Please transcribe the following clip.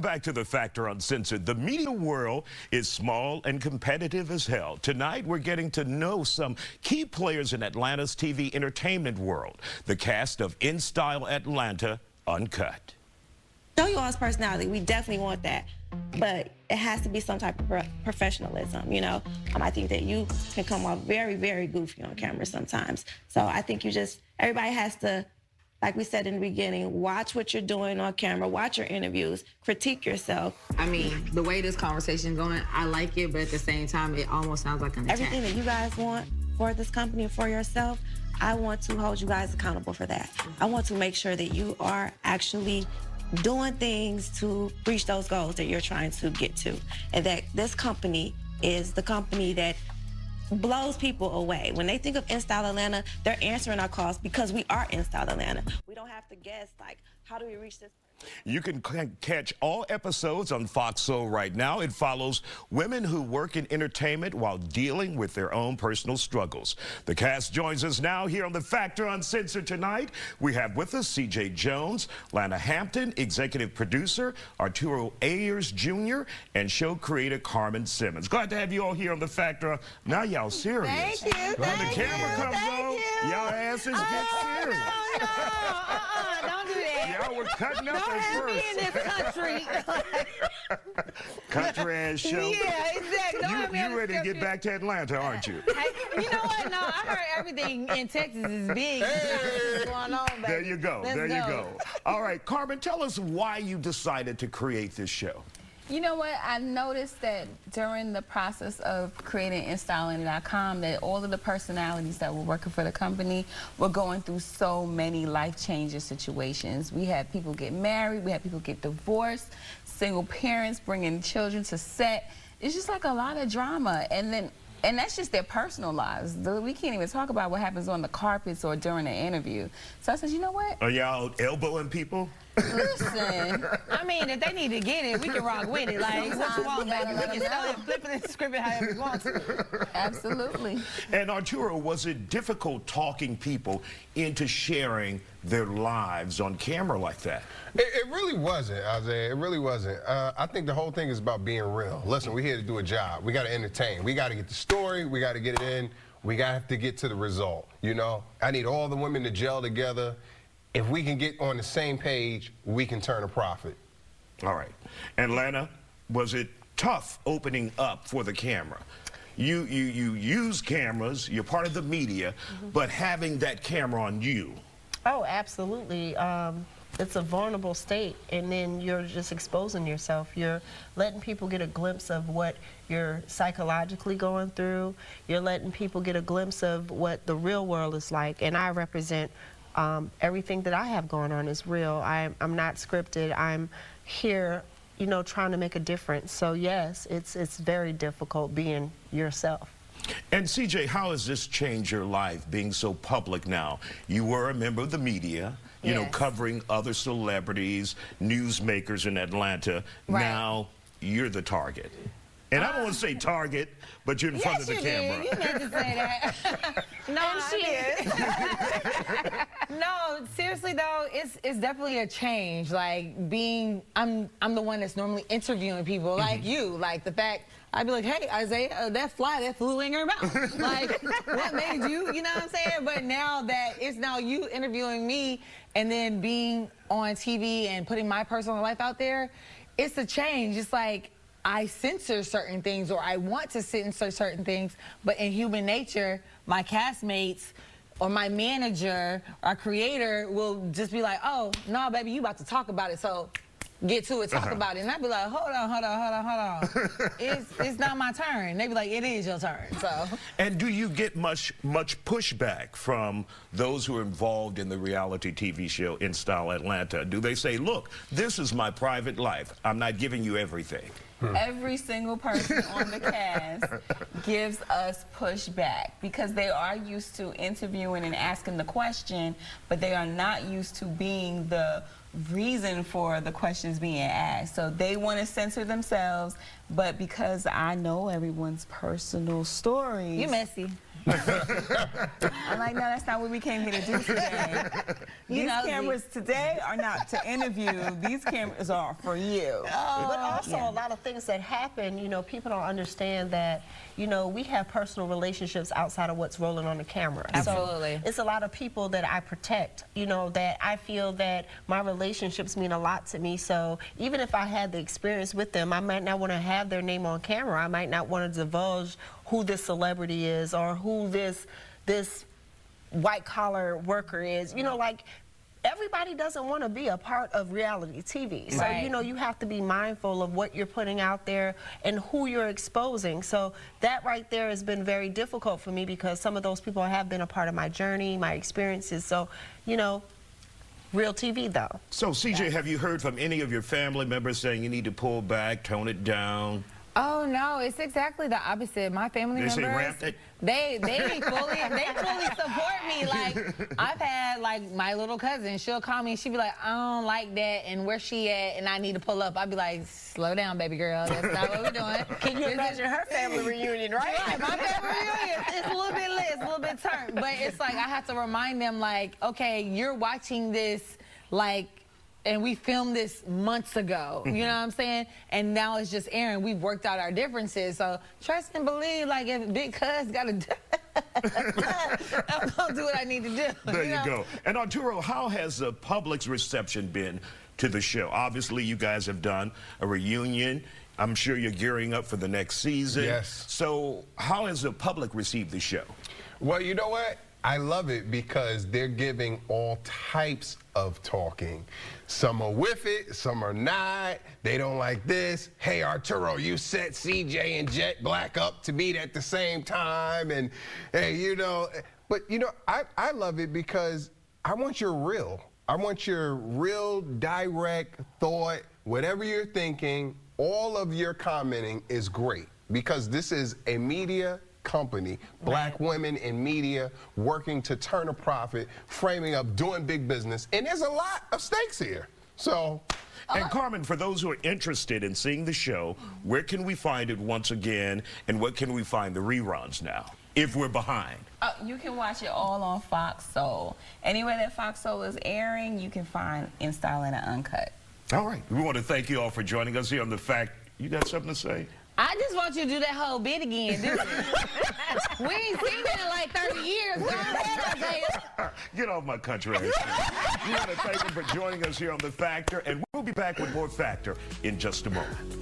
Back to the Factor Uncensored. The media world is small and competitive as hell. Tonight, we're getting to know some key players in Atlanta's TV entertainment world, the cast of N'Style Atlanta Uncut. Show you all's personality. We definitely want that, but it has to be some type of professionalism, you know? I think that you can come off very, very goofy on camera sometimes. So I think you just, everybody has to, like we said in the beginning, watch what you're doing on camera, watch your interviews, critique yourself. I mean, the way this conversation is going, I like it, but at the same time, it almost sounds like an attack. Everything that you guys want for this company and for yourself, I want to hold you guys accountable for that. I want to make sure that you are actually doing things to reach those goals that you're trying to get to, and that this company is the company that blows people away. When they think of N'Style Atlanta, they're answering our calls because we are N'Style Atlanta. We don't have to guess, like, how do we reach this person? You can catch all episodes on Fox Soul right now. It follows women who work in entertainment while dealing with their own personal struggles. The cast joins us now here on The Factor Uncensored tonight. We have with us C.J. Jones, Lana Hampton, executive producer Arturo Ayers Jr., and show creator Carmen Simmons. Glad to have you all here on The Factor. Now y'all serious. Thank you. When the camera comes on, y'all asses get serious. No, don't do that. Y'all were cutting up. Don't have me in this country. Country ass show. Yeah, exactly. You ready to get back to Atlanta, aren't you? Hey, you know what? No, I heard everything in Texas is big. Hey. Going on, baby. There you go. There you go. All right, Carmen, tell us why you decided to create this show. You know what? I noticed that during the process of creating N'Styling.com that all of the personalities that were working for the company were going through so many life-changing situations. We had people get married, we had people get divorced, single parents bringing children to set. It's just like a lot of drama. And that's just their personal lives. We can't even talk about what happens on the carpets or during an interview. So I said, you know what? Are y'all elbowing people? Listen, I mean, if they need to get it, we can rock with it. Like, what you want, baby? We can sell it, flip it, and script it however you want to. Absolutely. And Arturo, was it difficult talking people into sharing their lives on camera like that? It really wasn't, Isiah. It really wasn't. I think the whole thing is about being real. Listen, we're here to do a job. We got to entertain. We got to get the story. We got to get it in. We got to get to the result, you know? I need all the women to gel together. If we can get on the same page, we can turn a profit. All right. Atlanta, was it tough opening up for the camera? You use cameras, you're part of the media, but having that camera on you. Oh, absolutely. It's a vulnerable state, and then you're just exposing yourself. You're letting people get a glimpse of what you're psychologically going through. You're letting people get a glimpse of what the real world is like, and I represent everything that I have going on is real. I'm not scripted. I'm here, you know, trying to make a difference. So yes, it's very difficult being yourself. And CJ, how has this changed your life being so public now? You were a member of the media, you know, covering other celebrities, newsmakers in Atlanta. Right. Now you're the target. And I don't want to say target, but you're in front of the camera. Yes, you did. You meant to say that. No, she is. No, seriously though, it's definitely a change. Like being, I'm the one that's normally interviewing people, like you. Like the fact I'd be like, hey, Isiah, that fly that flew in your mouth. Like, what made you? You know what I'm saying? But now that it's now you interviewing me, and then being on TV and putting my personal life out there, it's a change. It's like, I censor certain things, or I want to censor certain things, but in human nature, my castmates or my manager or creator will just be like, oh, no, baby, you about to talk about it, so get to it, talk about it. And I'd be like, hold on. It's not my turn. They'd be like, it is your turn, so. And do you get much pushback from those who are involved in the reality TV show N'Style Atlanta? Do they say, look, this is my private life. I'm not giving you everything. Every single person on the cast gives us pushback because they are used to interviewing and asking the question, but they are not used to being the reason for the questions being asked. So they want to censor themselves, but because I know everyone's personal stories. You messy. I'm like, no, that's not what we came here to do today. These cameras today are not to interview. These cameras are for you. Oh, but also a lot of things that happen, you know, people don't understand that, you know, we have personal relationships outside of what's rolling on the camera. Absolutely. So it's a lot of people that I protect, you know, that I feel that my relationships mean a lot to me. So even if I had the experience with them, I might not want to have their name on camera. I might not want to divulge who this celebrity is or who this white-collar worker is. You know, like, everybody doesn't want to be a part of reality TV. So, you know, you have to be mindful of what you're putting out there and who you're exposing. So that right there has been very difficult for me because some of those people have been a part of my journey, my experiences. So, you know, real TV, though. So, CJ, have you heard from any of your family members saying you need to pull back, tone it down? Oh no, it's exactly the opposite. My family members, they fully support me. Like, I've had, like, my little cousin, she'll call me and she'll be like, I don't like that and where she at and I need to pull up. I'd be like, slow down, baby girl, that's not what we're doing. Can you imagine her family reunion, right? Right, my family reunion, it's a little bit lit, it's a little bit turned, but it's like I have to remind them, like, okay, you're watching this, like, and we filmed this months ago, you know what I'm saying? And now it's just airing. We've worked out our differences. So trust and believe, like, if Big Cuz got to do I'm going to do what I need to do. There you go. And Arturo, how has the public's reception been to the show? Obviously, you guys have done a reunion. I'm sure you're gearing up for the next season. Yes. So how has the public received the show? Well, you know what? I love it because they're giving all types of talking. Some are with it, some are not. They don't like this. Hey, Arturo, you set CJ and Jet Black up to meet at the same time. And, hey, you know, but, you know, I love it because I want your real. I want your real, direct thought, whatever you're thinking, all of your commenting is great because this is a media company, black women in media working to turn a profit, framing up, doing big business, and there's a lot of stakes here. So, and Carmen, for those who are interested in seeing the show, where can we find it once again, and where can we find the reruns now, if we're behind? You can watch it all on Fox Soul. Anywhere that Fox Soul is airing, you can find N'Style Atlanta Uncut. All right, we want to thank you all for joining us here on The Fact. You got something to say? I just want you to do that whole bit again. We ain't seen it in like 30 years. Get off my country. You want to thank them for joining us here on The Factor, and we'll be back with more Factor in just a moment.